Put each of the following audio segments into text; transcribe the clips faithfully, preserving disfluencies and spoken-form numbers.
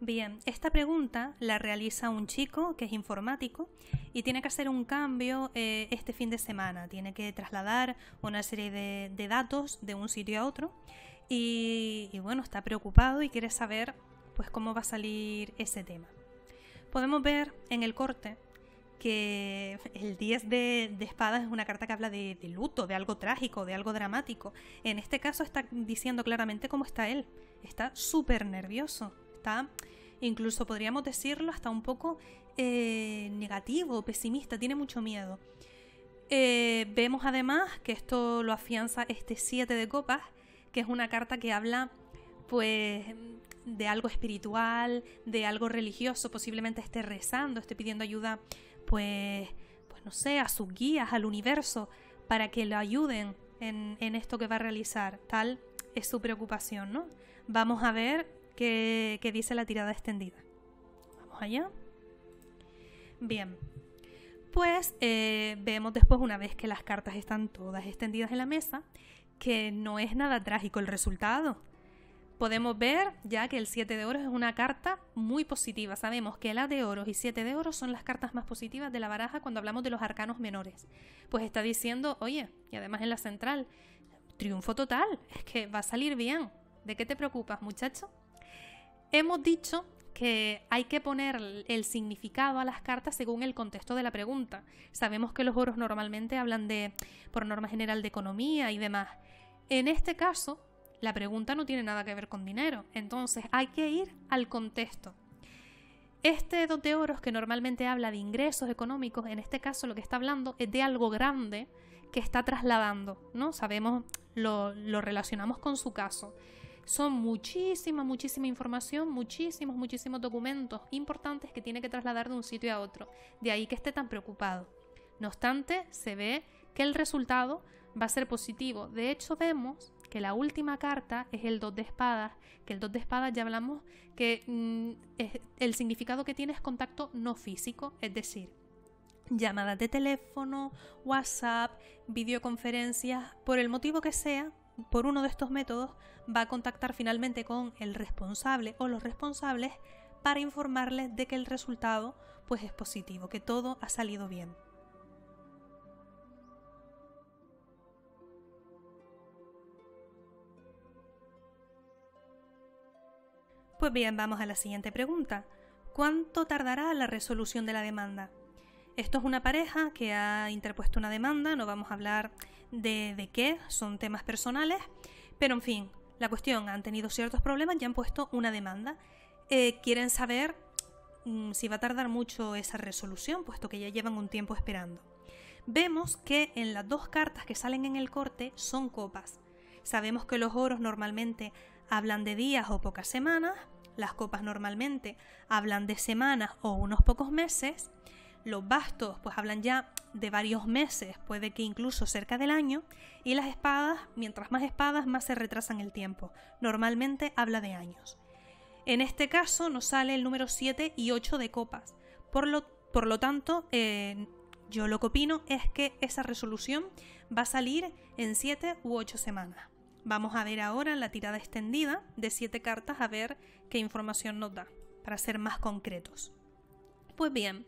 Bien, esta pregunta la realiza un chico que es informático y tiene que hacer un cambio eh, este fin de semana. Tiene que trasladar una serie de, de datos de un sitio a otro y, y bueno, está preocupado y quiere saber pues cómo va a salir ese tema. Podemos ver en el corte que el diez de, de espadas es una carta que habla de, de luto, de algo trágico, de algo dramático. En este caso está diciendo claramente cómo está él. Está súper nervioso, está, incluso podríamos decirlo, hasta un poco eh, negativo, pesimista, tiene mucho miedo. Eh, vemos además que esto lo afianza este siete de copas, que es una carta que habla pues de algo espiritual, de algo religioso, posiblemente esté rezando, esté pidiendo ayuda pues, pues no sé, a sus guías, al universo, para que lo ayuden en, en esto que va a realizar. Tal es su preocupación, ¿no? Vamos a ver qué, qué dice la tirada extendida. Vamos allá. Bien, pues eh, vemos después, una vez que las cartas están todas extendidas en la mesa, que no es nada trágico el resultado. Podemos ver ya que el siete de oros es una carta muy positiva. Sabemos que el as de oros y siete de oros son las cartas más positivas de la baraja cuando hablamos de los arcanos menores. Pues está diciendo, oye, y además en la central, triunfo total, es que va a salir bien. ¿De qué te preocupas, muchacho? Hemos dicho que hay que poner el significado a las cartas según el contexto de la pregunta. Sabemos que los oros normalmente hablan de, por norma general, de economía y demás. En este caso, la pregunta no tiene nada que ver con dinero, entonces hay que ir al contexto. Este dos de oros, que normalmente habla de ingresos económicos, en este caso lo que está hablando es de algo grande que está trasladando, ¿no? Sabemos, lo, lo relacionamos con su caso. Son muchísima, muchísima información, muchísimos, muchísimos documentos importantes que tiene que trasladar de un sitio a otro. De ahí que esté tan preocupado. No obstante, se ve que el resultado va a ser positivo. De hecho, vemos que la última carta es el dos de espadas, que el dos de espadas ya hablamos que mm, es, el significado que tiene es contacto no físico, es decir, llamadas de teléfono, WhatsApp, videoconferencias, por el motivo que sea, por uno de estos métodos, va a contactar finalmente con el responsable o los responsables para informarles de que el resultado pues es positivo, que todo ha salido bien. Pues bien, vamos a la siguiente pregunta. ¿Cuánto tardará la resolución de la demanda? Esto es una pareja que ha interpuesto una demanda, no vamos a hablar de, de qué, son temas personales, pero en fin, la cuestión, han tenido ciertos problemas y han puesto una demanda. Eh, quieren saber mmm, si va a tardar mucho esa resolución, puesto que ya llevan un tiempo esperando. Vemos que en las dos cartas que salen en el corte son copas. Sabemos que los oros normalmente hablan de días o pocas semanas, las copas normalmente hablan de semanas o unos pocos meses, los bastos pues hablan ya de varios meses, puede que incluso cerca del año, y las espadas, mientras más espadas más se retrasan el tiempo, normalmente habla de años. En este caso nos sale el número siete y ocho de copas, por lo, por lo tanto eh, yo lo que opino es que esa resolución va a salir en siete u ocho semanas. Vamos a ver ahora la tirada extendida de siete cartas a ver qué información nos da, para ser más concretos. Pues bien,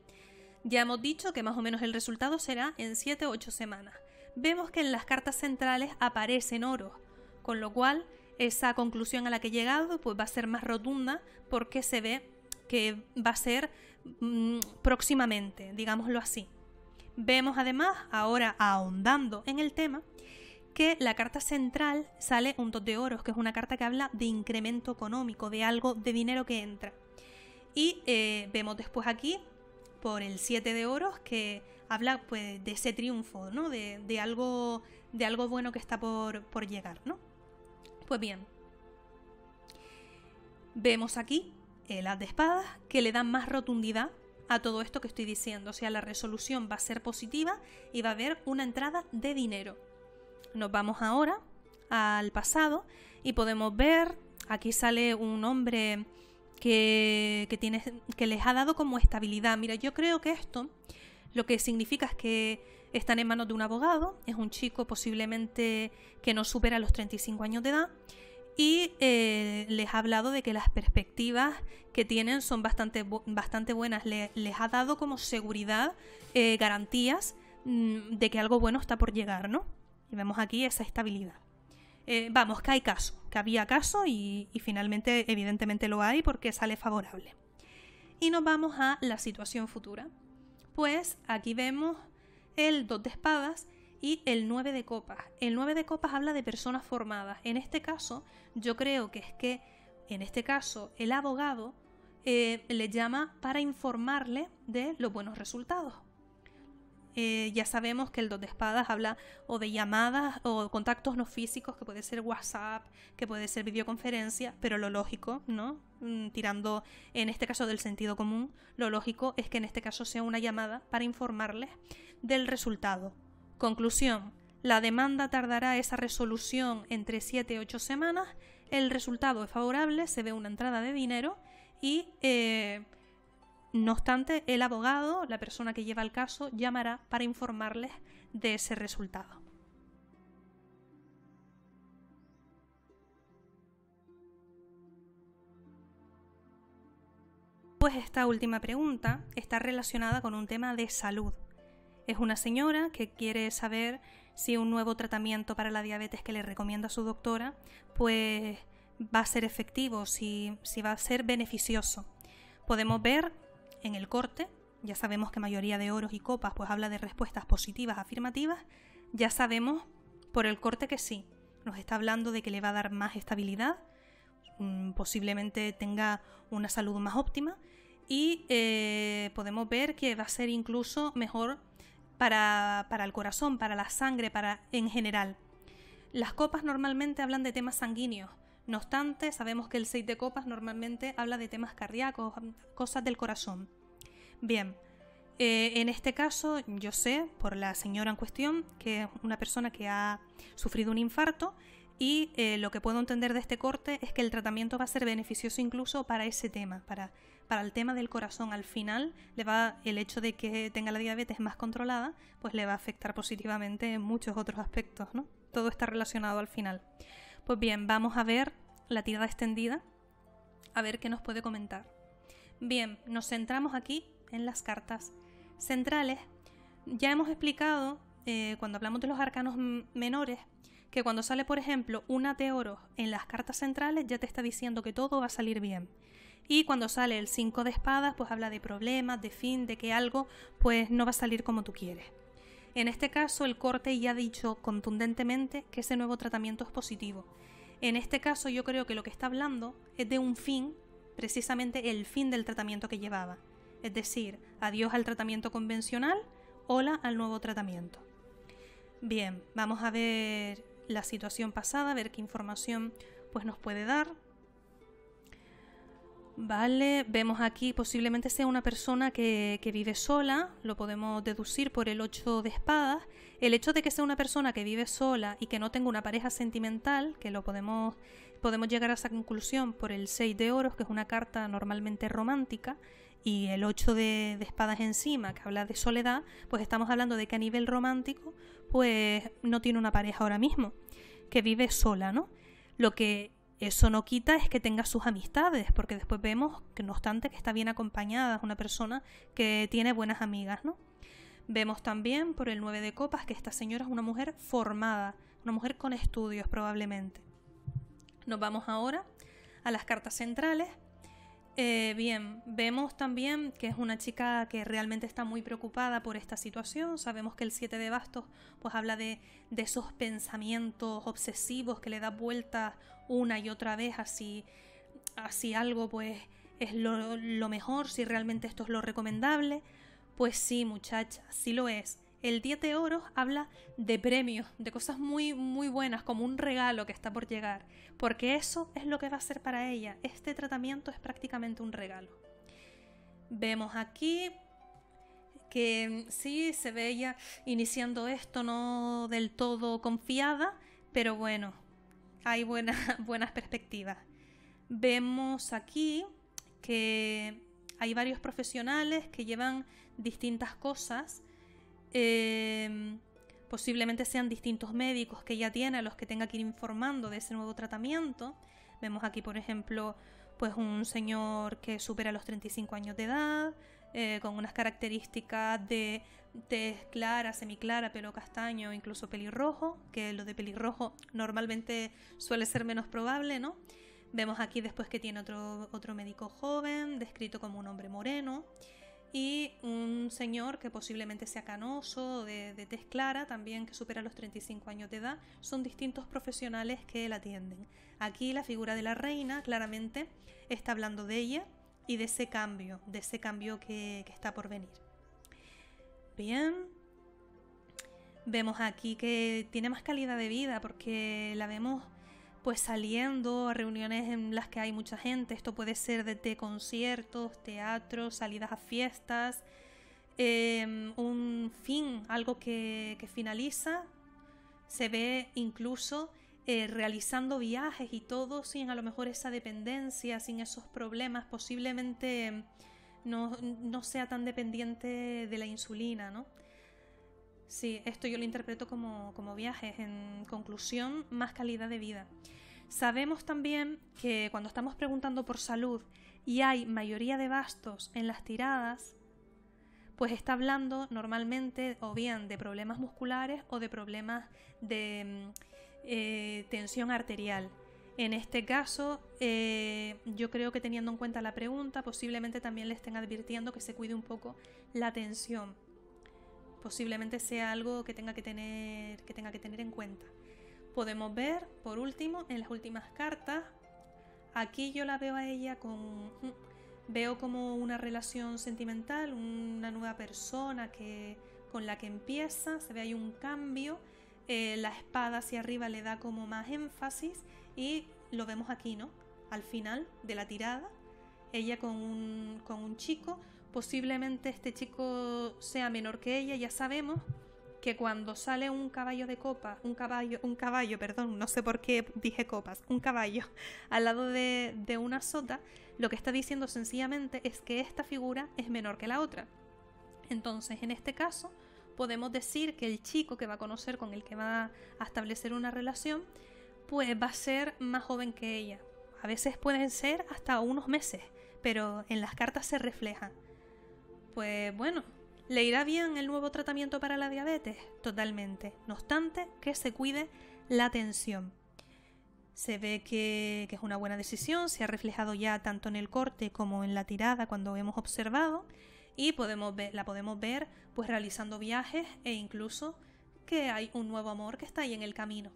ya hemos dicho que más o menos el resultado será en siete u ocho semanas. Vemos que en las cartas centrales aparecen oros, con lo cual esa conclusión a la que he llegado pues va a ser más rotunda porque se ve que va a ser mmm, próximamente, digámoslo así. Vemos además, ahora ahondando en el tema, que la carta central sale un dos de oros, que es una carta que habla de incremento económico, de algo de dinero que entra. Y eh, vemos después aquí, por el siete de oros, que habla pues de ese triunfo, ¿no? De, de, algo, de algo bueno que está por, por llegar, ¿no? Pues bien, vemos aquí el as de espadas, que le da más rotundidad a todo esto que estoy diciendo. O sea, la resolución va a ser positiva y va a haber una entrada de dinero. Nos vamos ahora al pasado y podemos ver, aquí sale un hombre que, que, tiene, que les ha dado como estabilidad. Mira, yo creo que esto lo que significa es que están en manos de un abogado, es un chico posiblemente que no supera los treinta y cinco años de edad y eh, les ha hablado de que las perspectivas que tienen son bastante, bastante buenas. Le, les ha dado como seguridad, eh, garantías mmm, de que algo bueno está por llegar, ¿no? Y vemos aquí esa estabilidad. Eh, vamos, que hay caso, que había caso y, y finalmente evidentemente lo hay porque sale favorable. Y nos vamos a la situación futura. Pues aquí vemos el dos de espadas y el nueve de copas. El nueve de copas habla de personas formadas. En este caso, yo creo que es que, en este caso, el abogado eh, le llama para informarle de los buenos resultados. Eh, ya sabemos que el dos de espadas habla o de llamadas o contactos no físicos, que puede ser WhatsApp, que puede ser videoconferencia, pero lo lógico, ¿no? Tirando en este caso del sentido común, lo lógico es que en este caso sea una llamada para informarles del resultado. Conclusión, la demanda tardará esa resolución entre siete y ocho semanas, el resultado es favorable, se ve una entrada de dinero y... Eh, No obstante, el abogado, la persona que lleva el caso, llamará para informarles de ese resultado. Pues esta última pregunta está relacionada con un tema de salud. Es una señora que quiere saber si un nuevo tratamiento para la diabetes que le recomienda su doctora, pues va a ser efectivo, si, si va a ser beneficioso. Podemos ver... En el corte, ya sabemos que mayoría de oros y copas pues habla de respuestas positivas, afirmativas, ya sabemos por el corte que sí, nos está hablando de que le va a dar más estabilidad, posiblemente tenga una salud más óptima y eh, podemos ver que va a ser incluso mejor para, para el corazón, para la sangre, para en general. Las copas normalmente hablan de temas sanguíneos. No obstante, sabemos que el seis de copas normalmente habla de temas cardíacos, cosas del corazón. Bien, eh, en este caso yo sé, por la señora en cuestión, que es una persona que ha sufrido un infarto y eh, lo que puedo entender de este corte es que el tratamiento va a ser beneficioso incluso para ese tema, para, para el tema del corazón. Al final, le va, el hecho de que tenga la diabetes más controlada, pues le va a afectar positivamente en muchos otros aspectos, ¿no? Todo está relacionado al final. Pues bien, vamos a ver la tirada extendida, a ver qué nos puede comentar. Bien, nos centramos aquí en las cartas centrales. Ya hemos explicado, eh, cuando hablamos de los arcanos menores, que cuando sale, por ejemplo, un as de oros en las cartas centrales, ya te está diciendo que todo va a salir bien. Y cuando sale el cinco de espadas, pues habla de problemas, de fin, de que algo pues no va a salir como tú quieres. En este caso, el corte ya ha dicho contundentemente que ese nuevo tratamiento es positivo. En este caso, yo creo que lo que está hablando es de un fin, precisamente el fin del tratamiento que llevaba. Es decir, adiós al tratamiento convencional, hola al nuevo tratamiento. Bien, vamos a ver la situación pasada, a ver qué información pues, nos puede dar. Vale, vemos aquí posiblemente sea una persona que, que vive sola, lo podemos deducir por el ocho de espadas. El hecho de que sea una persona que vive sola y que no tenga una pareja sentimental, que lo podemos, podemos llegar a esa conclusión por el seis de oros, que es una carta normalmente romántica, y el ocho de espadas encima, que habla de soledad, pues estamos hablando de que a nivel romántico, pues no tiene una pareja ahora mismo, que vive sola, ¿no? Lo que... Eso no quita es que tenga sus amistades, porque después vemos que no obstante que está bien acompañada, es una persona que tiene buenas amigas, ¿no? Vemos también por el nueve de copas que esta señora es una mujer formada, una mujer con estudios probablemente. Nos vamos ahora a las cartas centrales. Eh, bien, vemos también que es una chica que realmente está muy preocupada por esta situación. Sabemos que el siete de bastos pues habla de, de esos pensamientos obsesivos que le da vueltas una y otra vez así, así algo pues es lo, lo mejor, si realmente esto es lo recomendable. Pues sí, muchacha, sí lo es. El diez de oros habla de premios, de cosas muy, muy buenas, como un regalo que está por llegar, porque eso es lo que va a ser para ella. Este tratamiento es prácticamente un regalo. Vemos aquí que sí, se ve ella iniciando esto no del todo confiada, pero bueno, hay buena, buenas perspectivas. Vemos aquí que hay varios profesionales que llevan distintas cosas. Eh, Posiblemente sean distintos médicos que ya tiene a los que tenga que ir informando de ese nuevo tratamiento. Vemos aquí, por ejemplo, pues un señor que supera los treinta y cinco años de edad, eh, con unas características de tez clara, semiclara, pelo castaño, incluso pelirrojo, que lo de pelirrojo normalmente suele ser menos probable, ¿no? Vemos aquí después que tiene otro, otro médico joven, descrito como un hombre moreno, y un señor que posiblemente sea canoso, de, de tez clara también, que supera los treinta y cinco años de edad. Son distintos profesionales que la atienden. Aquí la figura de la reina claramente está hablando de ella y de ese cambio, de ese cambio que, que está por venir. Bien, vemos aquí que tiene más calidad de vida porque la vemos pues saliendo a reuniones en las que hay mucha gente. Esto puede ser desde conciertos, teatros, salidas a fiestas, eh, un fin, algo que, que finaliza. Se ve incluso eh, realizando viajes y todo sin a lo mejor esa dependencia, sin esos problemas. Posiblemente no, no sea tan dependiente de la insulina, ¿no? Sí, esto yo lo interpreto como, como viajes. En conclusión, más calidad de vida. Sabemos también que cuando estamos preguntando por salud y hay mayoría de bastos en las tiradas, pues está hablando normalmente o bien de problemas musculares o de problemas de eh, tensión arterial. En este caso, eh, yo creo que teniendo en cuenta la pregunta, posiblemente también le estén advirtiendo que se cuide un poco la tensión. Posiblemente sea algo que tenga que tener, que tenga que tener en cuenta. Podemos ver, por último, en las últimas cartas, aquí yo la veo a ella con... Veo como una relación sentimental, una nueva persona que, con la que empieza, se ve ahí un cambio, eh, la espada hacia arriba le da como más énfasis y lo vemos aquí, ¿no? Al final de la tirada, ella con un, con un chico. Posiblemente este chico sea menor que ella. Ya sabemos que cuando sale un caballo de copa, un caballo, un caballo, perdón, no sé por qué dije copas, un caballo al lado de, de una sota, lo que está diciendo sencillamente es que esta figura es menor que la otra. Entonces, en este caso, podemos decir que el chico que va a conocer, con el que va a establecer una relación, pues va a ser más joven que ella. A veces pueden ser hasta unos meses, pero en las cartas se refleja. Pues bueno, ¿le irá bien el nuevo tratamiento para la diabetes? Totalmente. No obstante, que se cuide la tensión. Se ve que, que es una buena decisión, se ha reflejado ya tanto en el corte como en la tirada cuando hemos observado, y podemos ver, la podemos ver pues realizando viajes e incluso que hay un nuevo amor que está ahí en el camino.